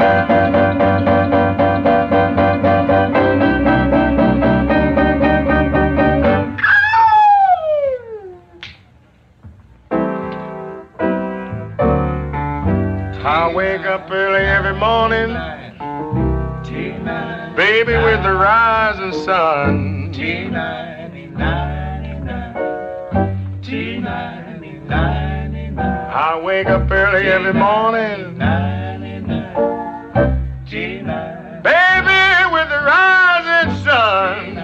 I wake up early every morning, baby, with the rising sun. T99. I wake up early every morning, baby, with the rising sun.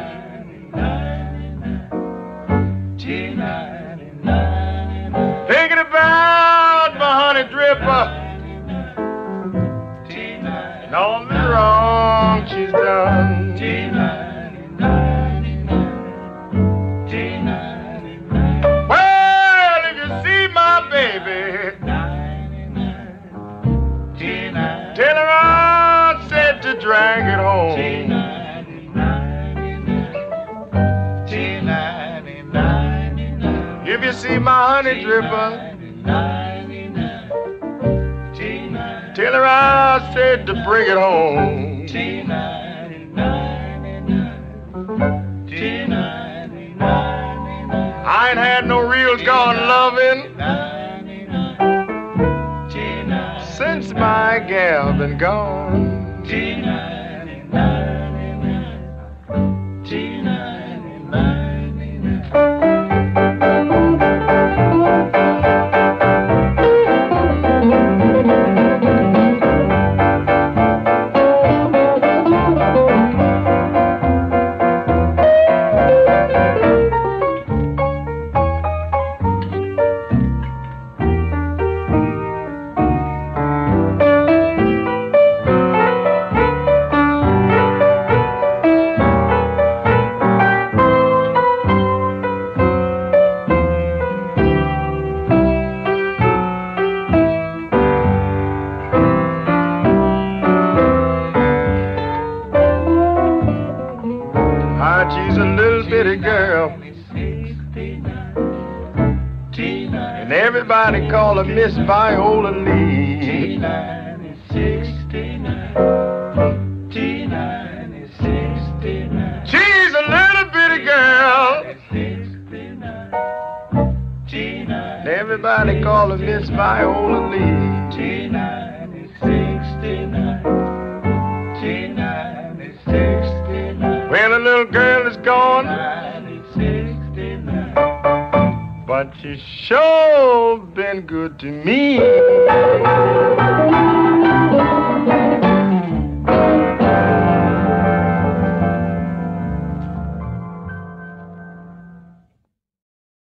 T99. Thinking about my honey dripper. All the wrong she's done. T99. Well, if you see my baby, T99. Tell her I said to drag it home. T99. If you see my honey dripper, tell her I said to bring it home. T99. I ain't had no real gone loving since my gal been gone. T99. She's a little bitty girl, and everybody call her Miss Viola Lee. She's a little bitty girl, and everybody call her Miss Viola Lee. Well, the little girl is gone, but she's sure been good to me.